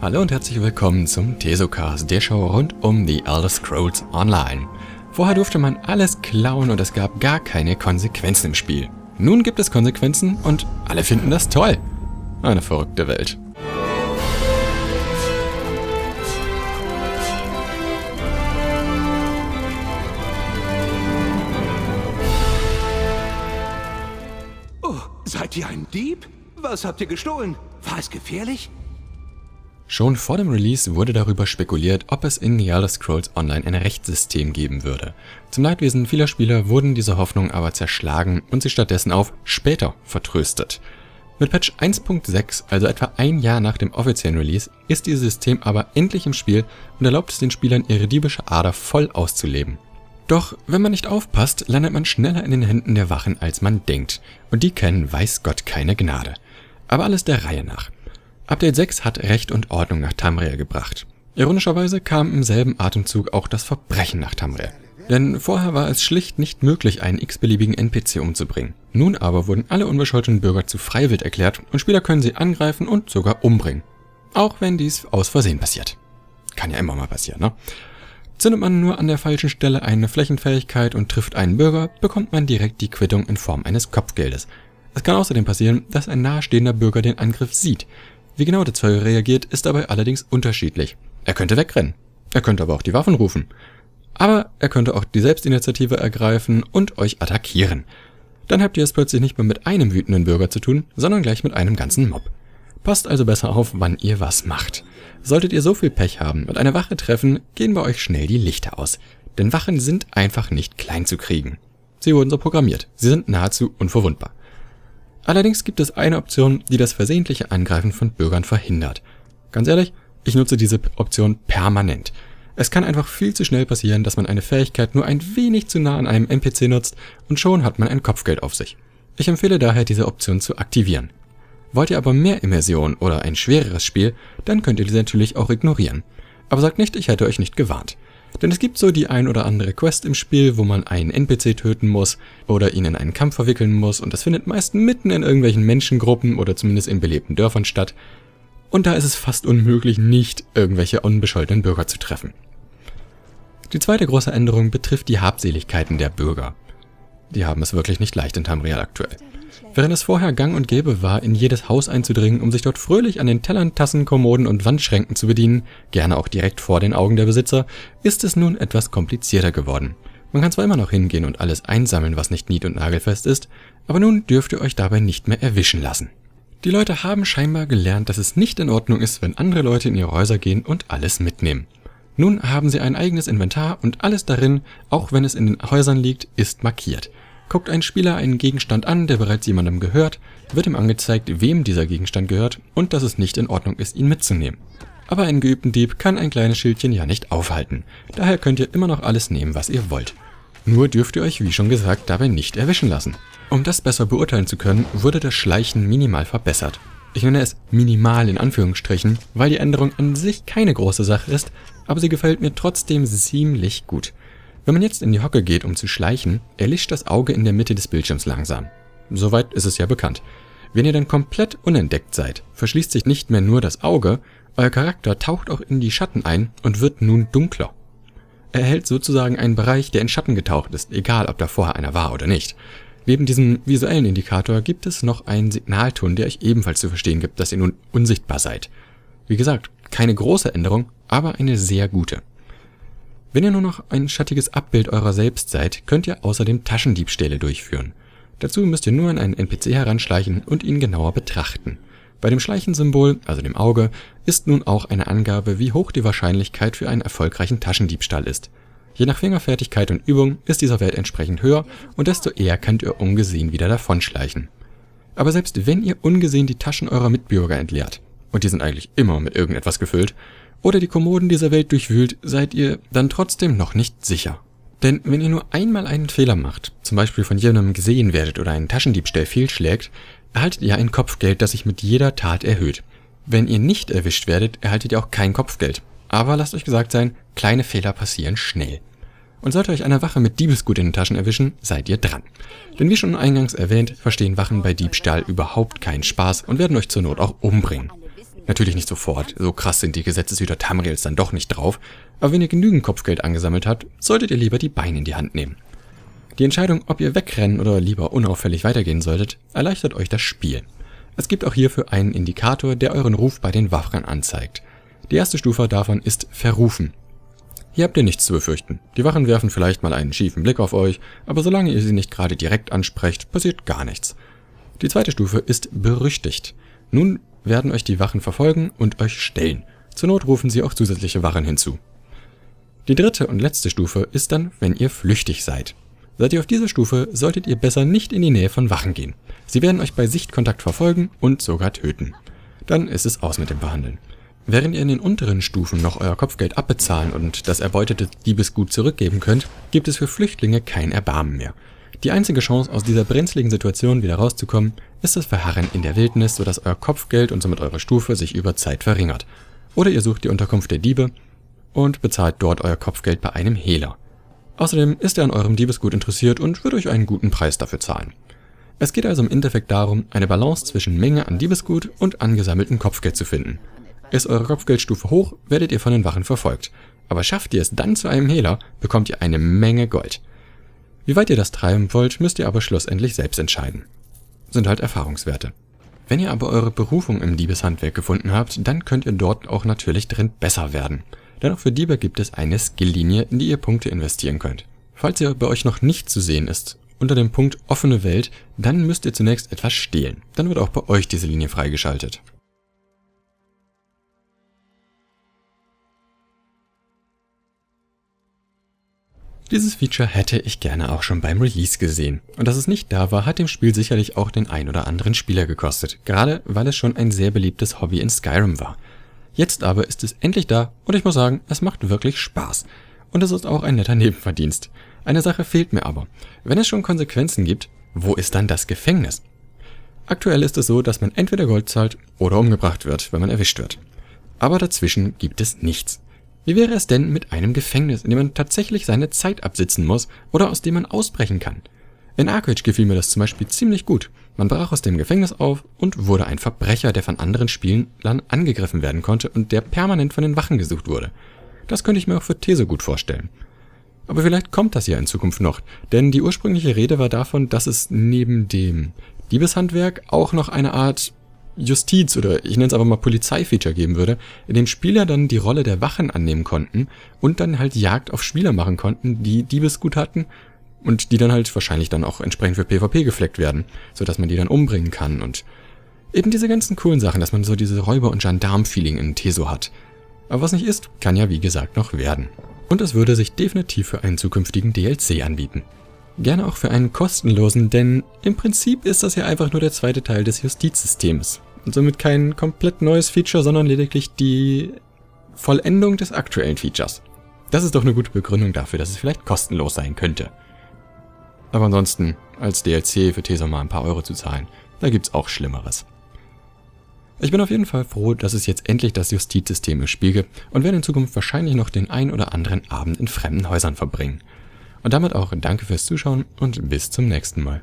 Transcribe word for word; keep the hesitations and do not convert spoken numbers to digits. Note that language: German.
Hallo und herzlich willkommen zum Tesocast, der Show rund um The Elder Scrolls Online. Vorher durfte man alles klauen und es gab gar keine Konsequenzen im Spiel. Nun gibt es Konsequenzen und alle finden das toll. Eine verrückte Welt. Oh, seid ihr ein Dieb? Was habt ihr gestohlen? War es gefährlich? Schon vor dem Release wurde darüber spekuliert, ob es in The Elder Scrolls Online ein Rechtssystem geben würde. Zum Leidwesen vieler Spieler wurden diese Hoffnungen aber zerschlagen und sie stattdessen auf später vertröstet. Mit Patch eins Punkt sechs, also etwa ein Jahr nach dem offiziellen Release, ist dieses System aber endlich im Spiel und erlaubt es den Spielern, ihre diebische Ader voll auszuleben. Doch wenn man nicht aufpasst, landet man schneller in den Händen der Wachen, als man denkt. Und die kennen, weiß Gott, keine Gnade. Aber alles der Reihe nach. Update sechs hat Recht und Ordnung nach Tamriel gebracht. Ironischerweise kam im selben Atemzug auch das Verbrechen nach Tamriel. Denn vorher war es schlicht nicht möglich, einen x-beliebigen N P C umzubringen. Nun aber wurden alle unbescholtenen Bürger zu freiwillig erklärt und Spieler können sie angreifen und sogar umbringen. Auch wenn dies aus Versehen passiert. Kann ja immer mal passieren, ne? Zündet man nur an der falschen Stelle eine Flächenfähigkeit und trifft einen Bürger, bekommt man direkt die Quittung in Form eines Kopfgeldes. Es kann außerdem passieren, dass ein nahestehender Bürger den Angriff sieht. Wie genau der Zoll reagiert, ist dabei allerdings unterschiedlich. Er könnte wegrennen, er könnte aber auch die Waffen rufen. Aber er könnte auch die Selbstinitiative ergreifen und euch attackieren. Dann habt ihr es plötzlich nicht mehr mit einem wütenden Bürger zu tun, sondern gleich mit einem ganzen Mob. Passt also besser auf, wann ihr was macht. Solltet ihr so viel Pech haben und eine Wache treffen, gehen bei euch schnell die Lichter aus. Denn Wachen sind einfach nicht klein zu kriegen. Sie wurden so programmiert, sie sind nahezu unverwundbar. Allerdings gibt es eine Option, die das versehentliche Angreifen von Bürgern verhindert. Ganz ehrlich, ich nutze diese Option permanent. Es kann einfach viel zu schnell passieren, dass man eine Fähigkeit nur ein wenig zu nah an einem N P C nutzt und schon hat man ein Kopfgeld auf sich. Ich empfehle daher, diese Option zu aktivieren. Wollt ihr aber mehr Immersion oder ein schwereres Spiel, dann könnt ihr diese natürlich auch ignorieren. Aber sagt nicht, ich hätte euch nicht gewarnt. Denn es gibt so die ein oder andere Quest im Spiel, wo man einen N P C töten muss oder ihn in einen Kampf verwickeln muss und das findet meist mitten in irgendwelchen Menschengruppen oder zumindest in belebten Dörfern statt. Und da ist es fast unmöglich, nicht irgendwelche unbescholtenen Bürger zu treffen. Die zweite große Änderung betrifft die Habseligkeiten der Bürger. Die haben es wirklich nicht leicht in Tamriel aktuell. Während es vorher gang und gäbe war, in jedes Haus einzudringen, um sich dort fröhlich an den Tellern, Tassen, Kommoden und Wandschränken zu bedienen, gerne auch direkt vor den Augen der Besitzer, ist es nun etwas komplizierter geworden. Man kann zwar immer noch hingehen und alles einsammeln, was nicht nied- und nagelfest ist, aber nun dürft ihr euch dabei nicht mehr erwischen lassen. Die Leute haben scheinbar gelernt, dass es nicht in Ordnung ist, wenn andere Leute in ihre Häuser gehen und alles mitnehmen. Nun haben sie ein eigenes Inventar und alles darin, auch wenn es in den Häusern liegt, ist markiert. Guckt ein Spieler einen Gegenstand an, der bereits jemandem gehört, wird ihm angezeigt, wem dieser Gegenstand gehört und dass es nicht in Ordnung ist, ihn mitzunehmen. Aber einen geübten Dieb kann ein kleines Schildchen ja nicht aufhalten. Daher könnt ihr immer noch alles nehmen, was ihr wollt. Nur dürft ihr euch, wie schon gesagt, dabei nicht erwischen lassen. Um das besser beurteilen zu können, wurde das Schleichen minimal verbessert. Ich nenne es minimal in Anführungsstrichen, weil die Änderung an sich keine große Sache ist, aber sie gefällt mir trotzdem ziemlich gut. Wenn man jetzt in die Hocke geht, um zu schleichen, erlischt das Auge in der Mitte des Bildschirms langsam. Soweit ist es ja bekannt. Wenn ihr dann komplett unentdeckt seid, verschließt sich nicht mehr nur das Auge, euer Charakter taucht auch in die Schatten ein und wird nun dunkler. Er erhält sozusagen einen Bereich, der in Schatten getaucht ist, egal ob da vorher einer war oder nicht. Neben diesem visuellen Indikator gibt es noch einen Signalton, der euch ebenfalls zu verstehen gibt, dass ihr nun unsichtbar seid. Wie gesagt, keine große Änderung, aber eine sehr gute. Wenn ihr nur noch ein schattiges Abbild eurer selbst seid, könnt ihr außerdem Taschendiebstähle durchführen. Dazu müsst ihr nur an einen N P C heranschleichen und ihn genauer betrachten. Bei dem Schleichensymbol, also dem Auge, ist nun auch eine Angabe, wie hoch die Wahrscheinlichkeit für einen erfolgreichen Taschendiebstahl ist. Je nach Fingerfertigkeit und Übung ist dieser Wert entsprechend höher und desto eher könnt ihr ungesehen wieder davonschleichen. Aber selbst wenn ihr ungesehen die Taschen eurer Mitbürger entleert, und die sind eigentlich immer mit irgendetwas gefüllt, oder die Kommoden dieser Welt durchwühlt, seid ihr dann trotzdem noch nicht sicher. Denn wenn ihr nur einmal einen Fehler macht, zum Beispiel von jemandem gesehen werdet oder einen Taschendiebstahl fehlschlägt, erhaltet ihr ein Kopfgeld, das sich mit jeder Tat erhöht. Wenn ihr nicht erwischt werdet, erhaltet ihr auch kein Kopfgeld. Aber lasst euch gesagt sein, kleine Fehler passieren schnell. und sollte euch einer Wache mit Diebesgut in den Taschen erwischen, seid ihr dran. Denn wie schon eingangs erwähnt, verstehen Wachen bei Diebstahl überhaupt keinen Spaß und werden euch zur Not auch umbringen. Natürlich nicht sofort, so krass sind die Gesetzeshüter Tamriels dann doch nicht drauf, aber wenn ihr genügend Kopfgeld angesammelt habt, solltet ihr lieber die Beine in die Hand nehmen. Die Entscheidung, ob ihr wegrennen oder lieber unauffällig weitergehen solltet, erleichtert euch das Spiel. Es gibt auch hierfür einen Indikator, der euren Ruf bei den Wachern anzeigt. Die erste Stufe davon ist Verrufen. Hier habt ihr nichts zu befürchten. Die Wachen werfen vielleicht mal einen schiefen Blick auf euch, aber solange ihr sie nicht gerade direkt ansprecht, passiert gar nichts. Die zweite Stufe ist Berüchtigt. Nun werden euch die Wachen verfolgen und euch stellen. Zur Not rufen sie auch zusätzliche Wachen hinzu. Die dritte und letzte Stufe ist dann, wenn ihr flüchtig seid. Seid ihr auf dieser Stufe, solltet ihr besser nicht in die Nähe von Wachen gehen. Sie werden euch bei Sichtkontakt verfolgen und sogar töten. Dann ist es aus mit dem Behandeln. Während ihr in den unteren Stufen noch euer Kopfgeld abbezahlen und das erbeutete Diebesgut zurückgeben könnt, gibt es für Flüchtlinge kein Erbarmen mehr. Die einzige Chance, aus dieser brenzligen Situation wieder rauszukommen, ist das Verharren in der Wildnis, sodass euer Kopfgeld und somit eure Stufe sich über Zeit verringert. Oder ihr sucht die Unterkunft der Diebe und bezahlt dort euer Kopfgeld bei einem Hehler. Außerdem ist er an eurem Diebesgut interessiert und wird euch einen guten Preis dafür zahlen. Es geht also im Endeffekt darum, eine Balance zwischen Menge an Diebesgut und angesammeltem Kopfgeld zu finden. Ist eure Kopfgeldstufe hoch, werdet ihr von den Wachen verfolgt. Aber schafft ihr es dann zu einem Hehler, bekommt ihr eine Menge Gold. Wie weit ihr das treiben wollt, müsst ihr aber schlussendlich selbst entscheiden. Sind halt Erfahrungswerte. Wenn ihr aber eure Berufung im Diebeshandwerk gefunden habt, dann könnt ihr dort auch natürlich drin besser werden. Denn auch für Diebe gibt es eine Skilllinie, in die ihr Punkte investieren könnt. Falls ihr bei euch noch nicht zu sehen ist, unter dem Punkt Offene Welt, dann müsst ihr zunächst etwas stehlen. Dann wird auch bei euch diese Linie freigeschaltet. Dieses Feature hätte ich gerne auch schon beim Release gesehen. Und dass es nicht da war, hat dem Spiel sicherlich auch den ein oder anderen Spieler gekostet. Gerade weil es schon ein sehr beliebtes Hobby in Skyrim war. Jetzt aber ist es endlich da und ich muss sagen, es macht wirklich Spaß. Und es ist auch ein netter Nebenverdienst. Eine Sache fehlt mir aber. Wenn es schon Konsequenzen gibt, wo ist dann das Gefängnis? Aktuell ist es so, dass man entweder Gold zahlt oder umgebracht wird, wenn man erwischt wird. Aber dazwischen gibt es nichts. Wie wäre es denn mit einem Gefängnis, in dem man tatsächlich seine Zeit absitzen muss oder aus dem man ausbrechen kann? In Arkheage gefiel mir das zum Beispiel ziemlich gut. Man brach aus dem Gefängnis auf und wurde ein Verbrecher, der von anderen Spielern angegriffen werden konnte und der permanent von den Wachen gesucht wurde. Das könnte ich mir auch für Teso gut vorstellen. Aber vielleicht kommt das ja in Zukunft noch, denn die ursprüngliche Rede war davon, dass es neben dem Diebeshandwerk auch noch eine Art Justiz oder ich nenne es einfach mal Polizei-Feature geben würde, in dem Spieler dann die Rolle der Wachen annehmen konnten und dann halt Jagd auf Spieler machen konnten, die Diebesgut hatten und die dann halt wahrscheinlich dann auch entsprechend für PvP gefleckt werden, sodass man die dann umbringen kann und eben diese ganzen coolen Sachen, dass man so diese Räuber- und Gendarm-Feeling in Teso hat. Aber was nicht ist, kann ja wie gesagt noch werden. Und es würde sich definitiv für einen zukünftigen D L C anbieten. Gerne auch für einen kostenlosen, denn im Prinzip ist das ja einfach nur der zweite Teil des Justizsystems. Und somit kein komplett neues Feature, sondern lediglich die Vollendung des aktuellen Features. Das ist doch eine gute Begründung dafür, dass es vielleicht kostenlos sein könnte. Aber ansonsten, als D L C für Teso mal ein paar Euro zu zahlen, da gibt's auch Schlimmeres. Ich bin auf jeden Fall froh, dass es jetzt endlich das Justizsystem im Spiel gibt und werde in Zukunft wahrscheinlich noch den ein oder anderen Abend in fremden Häusern verbringen. Und damit auch danke fürs Zuschauen und bis zum nächsten Mal.